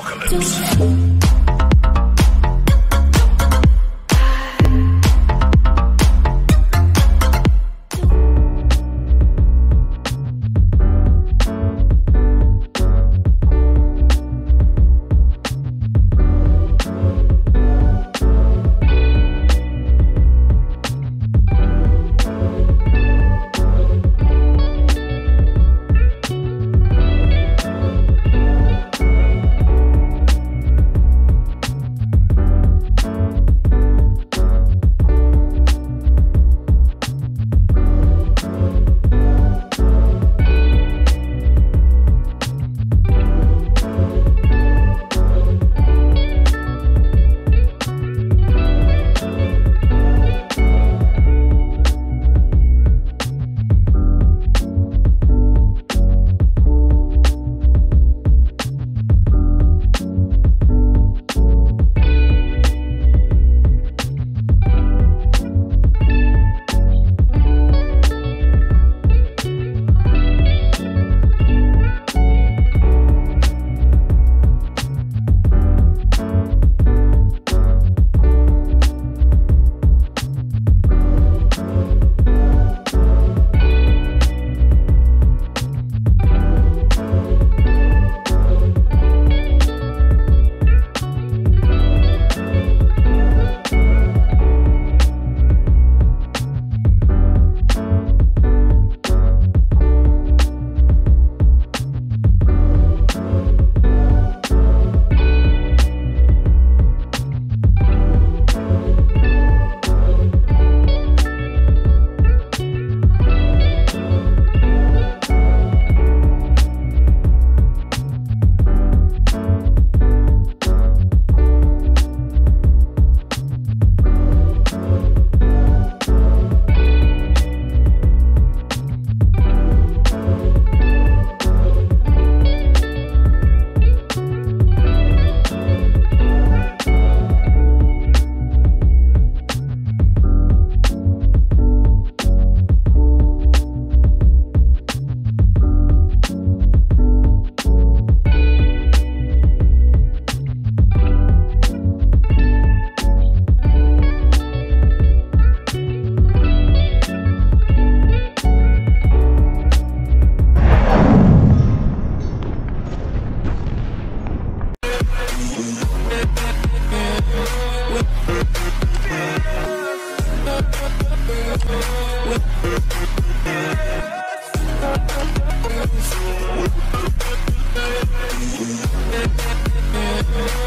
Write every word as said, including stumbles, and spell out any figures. apocalypse. We'll be right back.